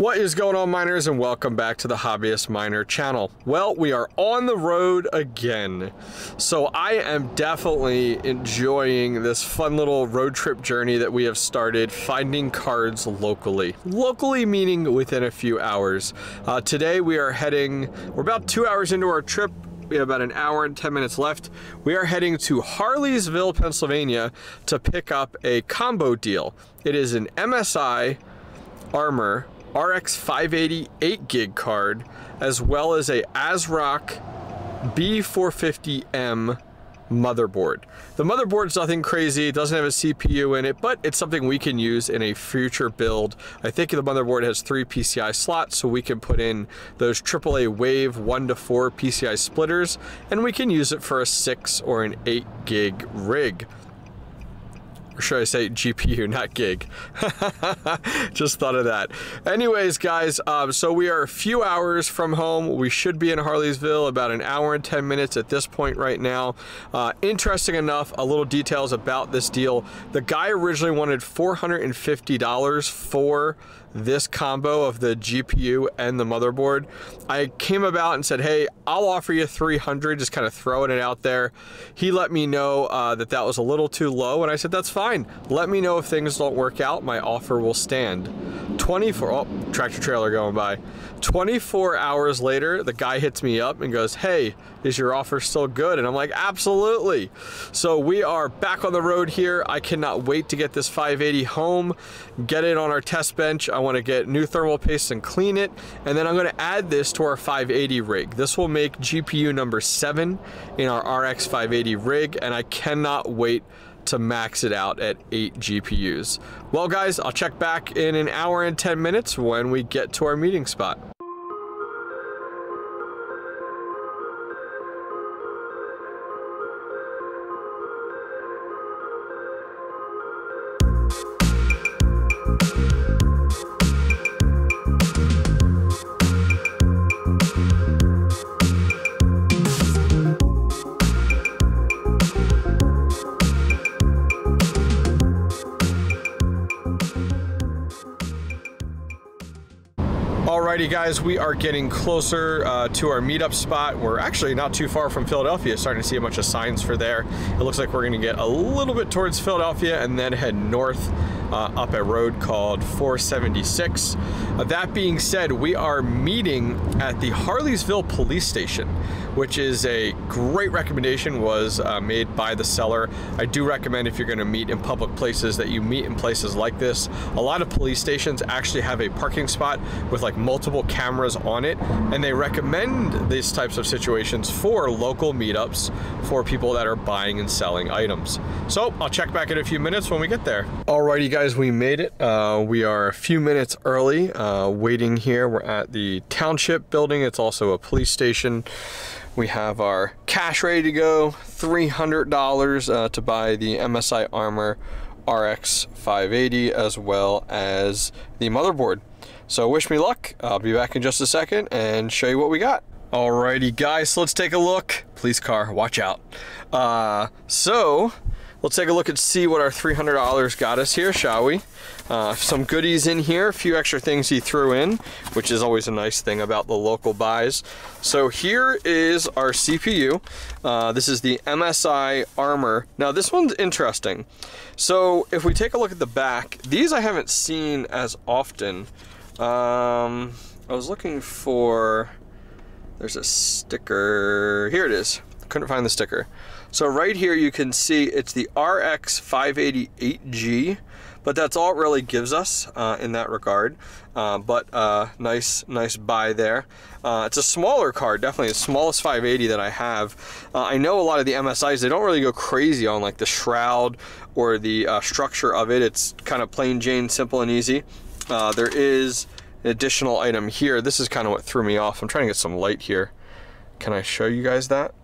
What is going on, miners, and welcome back to the Hobbyist Miner channel. Well, we are on the road again. So I am definitely enjoying this fun little road trip journey that we have started, finding cards locally. Locally meaning within a few hours. Today we are heading, we're about 2 hours into our trip. We have about an hour and 10 minutes left. We are heading to Harleysville, Pennsylvania to pick up a combo deal. It is an MSI Armor RX 580 8GB card, as well as a ASRock B450M motherboard. The motherboard's nothing crazy, it doesn't have a CPU in it, but it's something we can use in a future build. I think the motherboard has 3 PCI slots, so we can put in those AAA Wave 1-4 PCI splitters, and we can use it for a 6 or an 8GB rig. Or should I say GPU, not gig? Just thought of that. Anyways, guys, so we are a few hours from home. We should be in Harleysville about an hour and 10 minutes at this point right now. Interesting enough, a little details about this deal. The guy originally wanted $450 for this combo of the GPU and the motherboard. I came about and said, hey, I'll offer you $300, just kind of throwing it out there. He let me know that that was a little too low, and I said, that's fine. Let me know if things don't work out, my offer will stand. 24, oh, tractor trailer going by. 24 hours later, the guy hits me up and goes, hey, is your offer still good? And I'm like, absolutely. So we are back on the road here. I cannot wait to get this 580 home, get it on our test bench. I want to get new thermal paste and clean it, and then I'm going to add this to our 580 rig. This will make GPU number 7 in our RX 580 rig, and I cannot wait to max it out at 8 GPUs. Well, guys, I'll check back in an hour and 10 minutes when we get to our meeting spot. Alrighty, guys, we are getting closer to our meetup spot. We're actually not too far from Philadelphia, starting to see a bunch of signs for there. It looks like we're gonna get a little bit towards Philadelphia and then head north up a road called 476. That being said, we are meeting at the Harleysville police station, which is a great recommendation, was made by the seller. I do recommend, if you're gonna meet in public places, that you meet in places like this. A lot of police stations actually have a parking spot with like multiple cameras on it, and they recommend these types of situations for local meetups for people that are buying and selling items. So I'll check back in a few minutes when we get there. Alrighty, guys, we made it. We are a few minutes early, waiting here. We're at the township building. It's also a police station. We have our cash ready to go, $300 to buy the MSI Armor RX 580 as well as the motherboard. So wish me luck. I'll be back in just a second and show you what we got. Alrighty, guys, so let's take a look. Police car, watch out. So let's take a look and see what our $300 got us here, shall we? Some goodies in here, a few extra things he threw in, which is always a nice thing about the local buys. So here is our CPU. This is the MSI Armor. Now this one's interesting. So if we take a look at the back, these I haven't seen as often. I was looking for, there's a sticker, here it is. Couldn't find the sticker. So right here you can see it's the RX 580 8GB, but that's all it really gives us in that regard. Nice buy there. It's a smaller card, definitely the smallest 580 that I have. I know a lot of the MSIs, they don't really go crazy on like the shroud or the structure of it. It's kind of plain Jane, simple and easy. There is an additional item here. This is kind of what threw me off. I'm trying to get some light here. Can I show you guys that?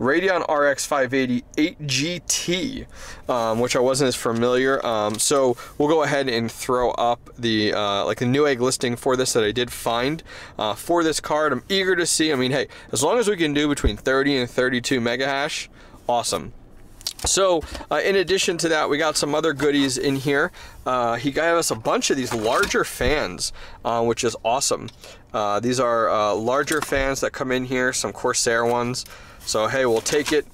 Radeon RX 580 8GT, which I wasn't as familiar. So we'll go ahead and throw up the like the Newegg listing for this that I did find for this card. I'm eager to see. I mean, hey, as long as we can do between 30 and 32 mega hash, awesome. So in addition to that, we got some other goodies in here. He gave us a bunch of these larger fans, which is awesome. These are larger fans that come in here, some Corsair ones. So hey, we'll take it.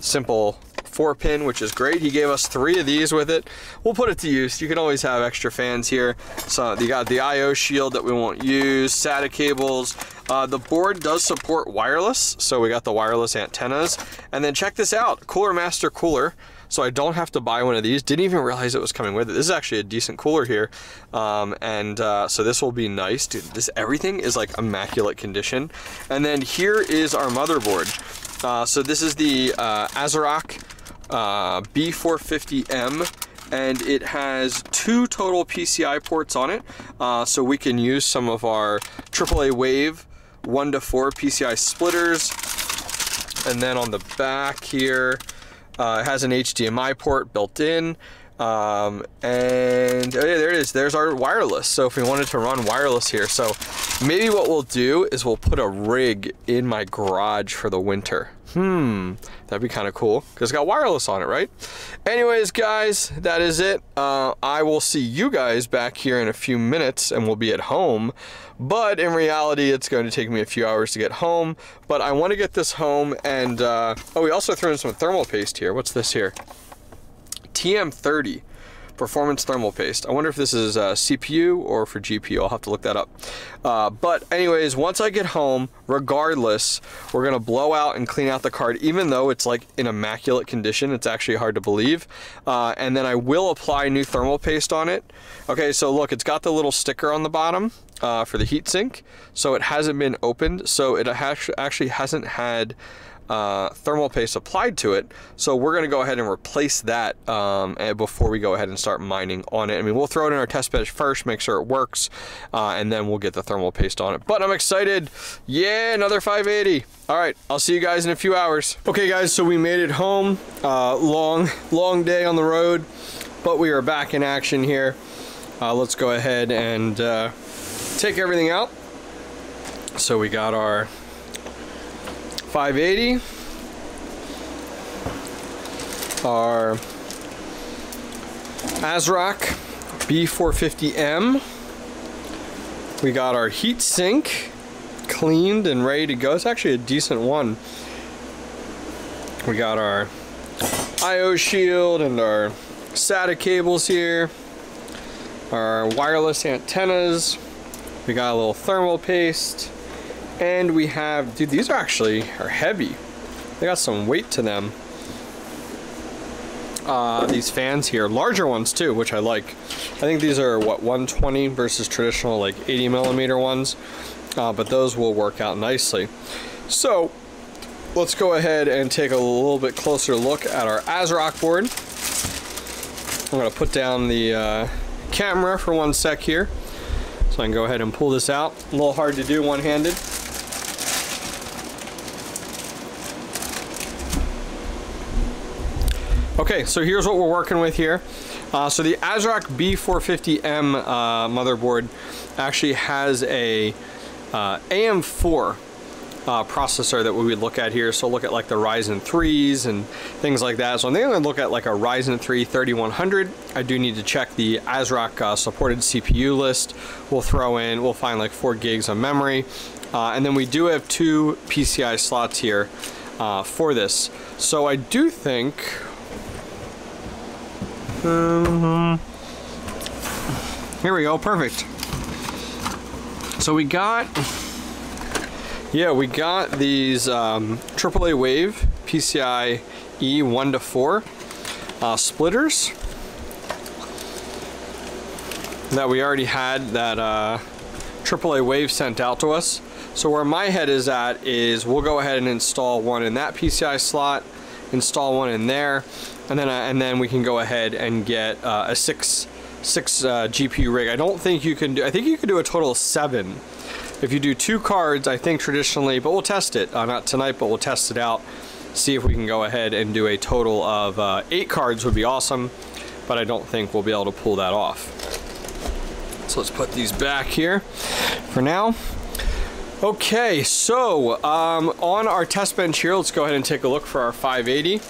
Simple 4-pin, which is great. He gave us 3 of these with it. We'll put it to use. You can always have extra fans here. So you got the IO shield that we won't use, SATA cables. The board does support wireless, so we got the wireless antennas. And then check this out, Cooler Master cooler. So I don't have to buy one of these. Didn't even realize it was coming with it. This is actually a decent cooler here. So this will be nice. Dude, this, everything is like immaculate condition. And then here is our motherboard. So this is the ASRock B450M, and it has 2 total PCI ports on it. So we can use some of our AAA Wave 1-to-4 PCI splitters. And then on the back here, it has an HDMI port built in. And oh yeah, there it is. There's our wireless. So if we wanted to run wireless here, so maybe what we'll do is we'll put a rig in my garage for the winter. That'd be kind of cool because it's got wireless on it, right? Anyways, guys, that is it. I will see you guys back here in a few minutes, and we'll be at home. But in reality, it's going to take me a few hours to get home. But I want to get this home, and oh, we also threw in some thermal paste here. What's this here? TM30 performance thermal paste. I wonder if this is CPU or for GPU. I'll have to look that up. But anyways, once I get home, regardless, we're gonna blow out and clean out the card, even though it's like in immaculate condition. It's actually hard to believe. And then I will apply new thermal paste on it. Okay, so look, it's got the little sticker on the bottom for the heatsink. So it hasn't been opened. So it actually hasn't had thermal paste applied to it, so we're gonna go ahead and replace that before we go ahead and start mining on it. I mean, we'll throw it in our test bench first, make sure it works, and then we'll get the thermal paste on it. But I'm excited. Yeah, another 580. All right, I'll see you guys in a few hours. Okay guys, so we made it home. Long day on the road, but we are back in action here. Let's go ahead and take everything out. So we got our 580, our ASRock B450M. We got our heat sink cleaned and ready to go. It's actually a decent one. We got our IO shield and our SATA cables here, our wireless antennas. We got a little thermal paste. And we have, dude, these are heavy. They got some weight to them. These fans here, larger ones too, which I like. I think these are, what, 120 versus traditional like 80 millimeter ones, but those will work out nicely. So let's go ahead and take a little bit closer look at our ASRock board. I'm gonna put down the camera for one sec here, so I can go ahead and pull this out. A little hard to do one-handed. Okay, so here's what we're working with here. So the ASRock B450M motherboard actually has a AM4 processor that we would look at here. So look at like the Ryzen 3s and things like that. So I'm going to look at like a Ryzen 3 3100. I do need to check the ASRock supported CPU list. We'll find like 4 gigs of memory. And then we do have 2 PCI slots here for this. So I do think, here we go, perfect. So we got, yeah, we got these AAA Wave PCIe 1-to-4 splitters that we already had, that AAA Wave sent out to us. So where my head is at is we'll go ahead and install one in that PCI slot, install one in there, and then we can go ahead and get a six GPU rig. I don't think you can do, I think you can do a total of 7 if you do 2 cards, I think traditionally, but we'll test it, not tonight, but we'll test it out, see if we can go ahead and do a total of 8 cards would be awesome, but I don't think we'll be able to pull that off. So let's put these back here for now. Okay, so on our test bench here, let's go ahead and take a look for our 580.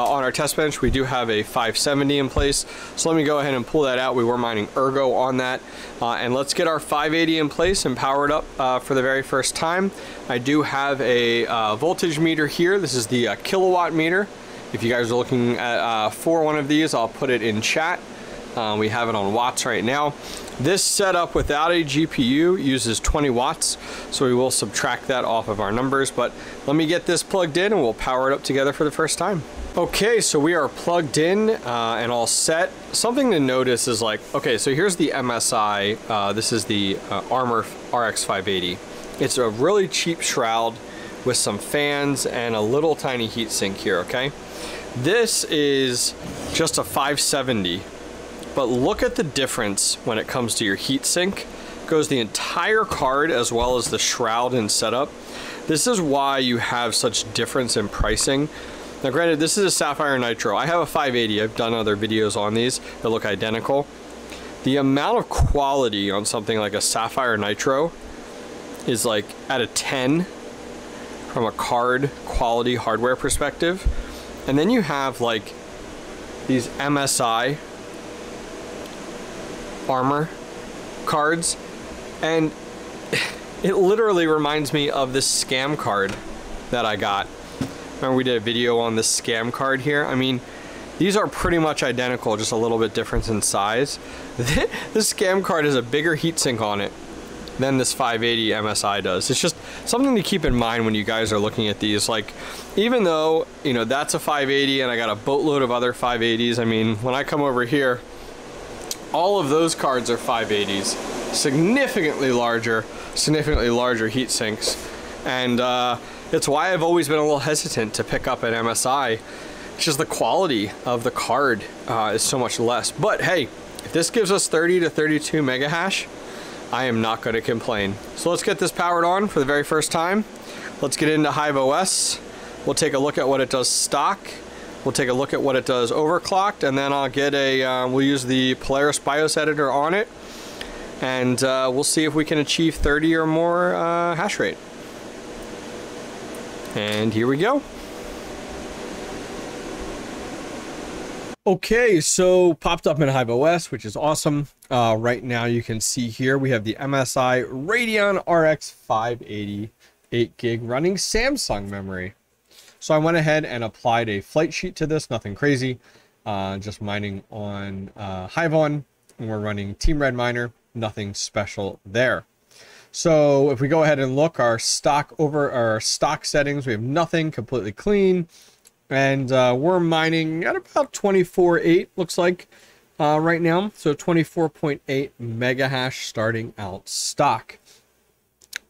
on our test bench, we do have a 570 in place. So let me go ahead and pull that out. We were mining Ergo on that. And let's get our 580 in place and power it up for the very first time. I do have a voltage meter here. This is the kilowatt meter. If you guys are looking at, for one of these, I'll put it in chat. We have it on watts right now. This setup without a GPU uses 20 watts, so we will subtract that off of our numbers, but let me get this plugged in and we'll power it up together for the first time. Okay, so we are plugged in and all set. Something to notice is like, okay, so here's the MSI, this is the Armor RX 580. It's a really cheap shroud with some fans and a little tiny heatsink here, okay? This is just a 570. But look at the difference when it comes to your heatsink. Goes the entire card as well as the shroud and setup. This is why you have such difference in pricing. Now granted, this is a Sapphire Nitro. I have a 580, I've done other videos on these that look identical. The amount of quality on something like a Sapphire Nitro is like at a 10 from a card quality hardware perspective. And then you have like these MSI Armor cards, and it literally reminds me of this scam card that I got. Remember we did a video on this scam card here? I mean, these are pretty much identical, just a little bit difference in size. This scam card has a bigger heatsink on it than this 580 MSI does. It's just something to keep in mind when you guys are looking at these. Like, even though, you know, that's a 580 and I got a boatload of other 580s, I mean, when I come over here, all of those cards are 580s, significantly larger heat sinks. And it's why I've always been a little hesitant to pick up an MSI. It's just the quality of the card is so much less. But hey, if this gives us 30 to 32 mega hash, I am not gonna complain. So let's get this powered on for the very first time. Let's get into Hive OS. We'll take a look at what it does stock. We'll take a look at what it does overclocked, and then I'll get a, we'll use the Polaris BIOS editor on it, and we'll see if we can achieve 30 or more hash rate. And here we go. Okay, so popped up in Hive OS, which is awesome. Right now you can see here we have the MSI Radeon RX 580 8GB running Samsung memory. So I went ahead and applied a flight sheet to this, nothing crazy, just mining on Hiveon, and we're running Team Red Miner, nothing special there. So if we go ahead and look, our stock over our stock settings, we have nothing, completely clean, and we're mining at about 24.8 looks like right now. So 24.8 mega hash starting out stock.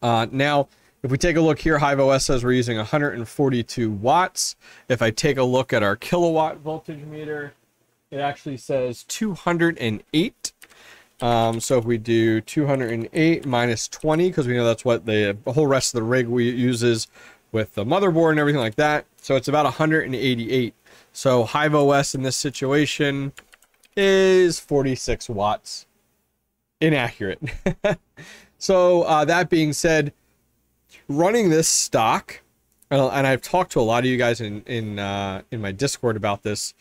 Now, if we take a look here, Hive OS says we're using 142 watts. If I take a look at our kilowatt voltage meter, it actually says 208. So if we do 208 minus 20, because we know that's what the whole rest of the rig we uses with the motherboard and everything like that. So it's about 188. So Hive OS in this situation is 46 watts. Inaccurate. So that being said, running this stock, and I've talked to a lot of you guys in my Discord about this,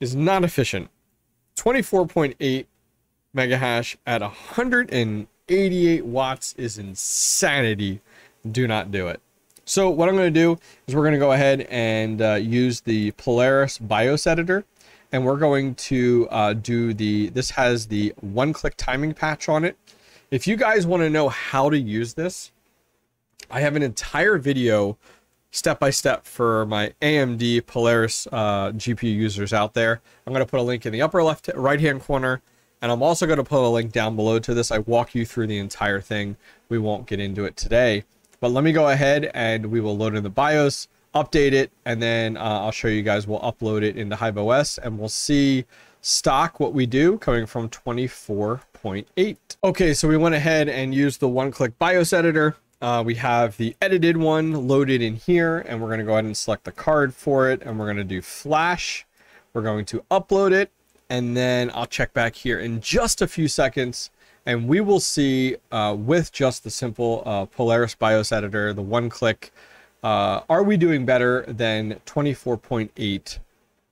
is not efficient. 24.8 mega hash at 188 watts is insanity. Do not do it. So what I'm going to do is we're going to go ahead and use the Polaris BIOS editor, and we're going to do the, this has the one-click timing patch on it. If you guys want to know how to use this, I have an entire video step-by-step for my AMD Polaris GPU users out there. I'm going to put a link in the upper left right-hand corner, and I'm also going to put a link down below to this. I walk you through the entire thing. We won't get into it today, but let me go ahead and we will load in the BIOS, update it, and then I'll show you guys, we'll upload it into Hive OS, and we'll see stock what we do coming from 24.8. Okay, so we went ahead and used the one-click BIOS editor. We have the edited one loaded in here, and we're going to go ahead and select the card for it, and we're going to do flash. We're going to upload it, and then I'll check back here in just a few seconds, and we will see with just the simple Polaris BIOS editor, the one click, are we doing better than 24.8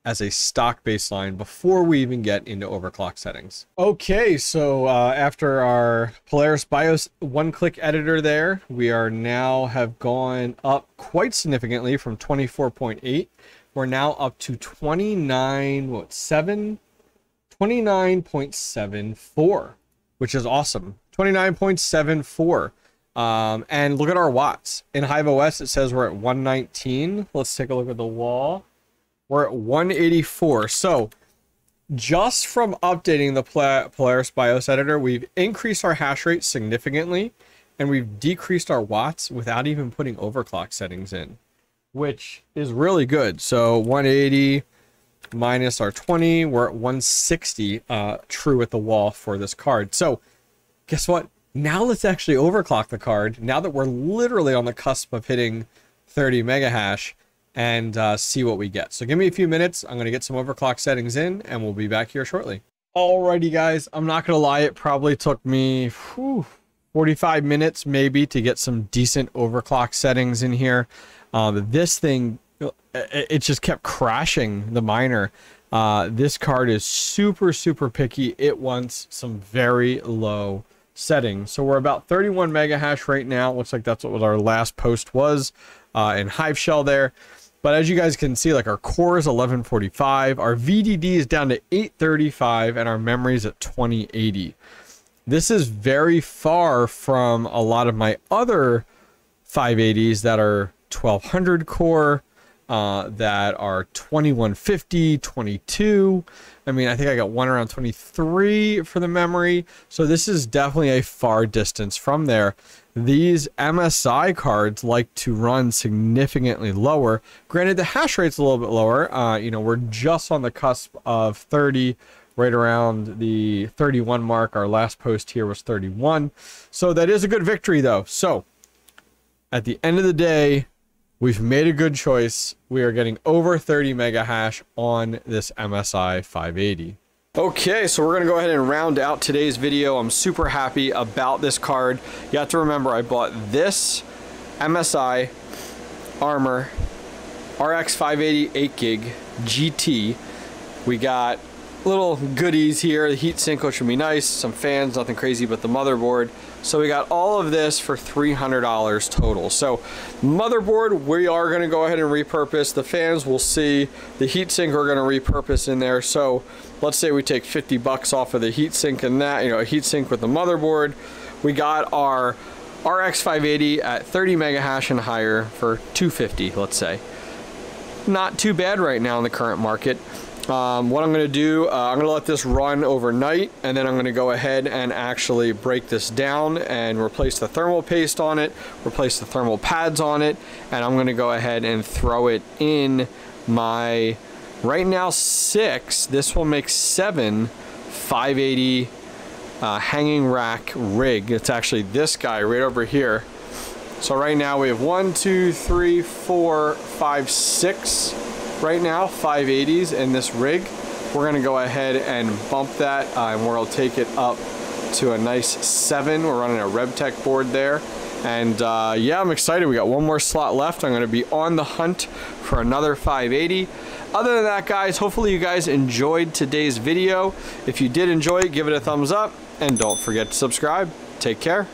as a stock baseline before we even get into overclock settings. Okay, so after our Polaris BIOS one-click editor there, we are now have gone up quite significantly from 24.8. We're now up to 29.74, which is awesome. 29.74. And look at our watts. In Hive OS, it says we're at 119. Let's take a look at the wall. We're at 184. So just from updating the Polaris BIOS editor, we've increased our hash rate significantly, and we've decreased our watts without even putting overclock settings in, which is really good. So 180 minus our 20, we're at 160 true at the wall for this card. So guess what? Now let's actually overclock the card now that we're literally on the cusp of hitting 30 mega hash and see what we get. So give me a few minutes. I'm going to get some overclock settings in and we'll be back here shortly. Alrighty guys, I'm not going to lie. It probably took me 45 minutes maybe to get some decent overclock settings in here. This thing, it just kept crashing the miner. This card is super, super picky. It wants some very low settings. So we're about 31 mega hash right now. Looks like that's what our last post was in Hive Shell there. But as you guys can see, like our core is 1145, our VDD is down to 835, and our memory is at 2080. This is very far from a lot of my other 580s that are 1200 core, that are 2150, 22. I mean, I think I got one around 23 for the memory. So this is definitely a far distance from there. These MSI cards like to run significantly lower. Granted, the hash rate's a little bit lower. You know, we're just on the cusp of 30, right around the 31 mark. Our last post here was 31. So that is a good victory though. So at the end of the day, we've made a good choice. We are getting over 30 mega hash on this MSI 580. Okay, so we're gonna go ahead and round out today's video. I'm super happy about this card. You have to remember, I bought this MSI Armor RX 580 8 gig GT. We got little goodies here. The heat sink, which would be nice, some fans, nothing crazy, but the motherboard. So we got all of this for $300 total. So motherboard, we are gonna go ahead and repurpose. The fans, we'll see. The heatsink, we're gonna repurpose in there. So let's say we take 50 bucks off of the heatsink and that, you know, a heatsink with the motherboard. We got our RX 580 at 30 mega hash and higher for 250, let's say. Not too bad right now in the current market. What I'm going to do, I'm going to let this run overnight, and then I'm going to go ahead and actually break this down and replace the thermal paste on it, replace the thermal pads on it, and I'm going to go ahead and throw it in my, right now 6, this will make 7 580 hanging rack rig. It's actually this guy right over here. So right now we have 1, 2, 3, 4, 5, 6. Right now, 580s in this rig. We're gonna go ahead and bump that, and we'll take it up to a nice 7. We're running a RevTech board there. And yeah, I'm excited. We got one more slot left. I'm gonna be on the hunt for another 580. Other than that, guys, hopefully you guys enjoyed today's video. If you did enjoy it, give it a thumbs up, and don't forget to subscribe. Take care.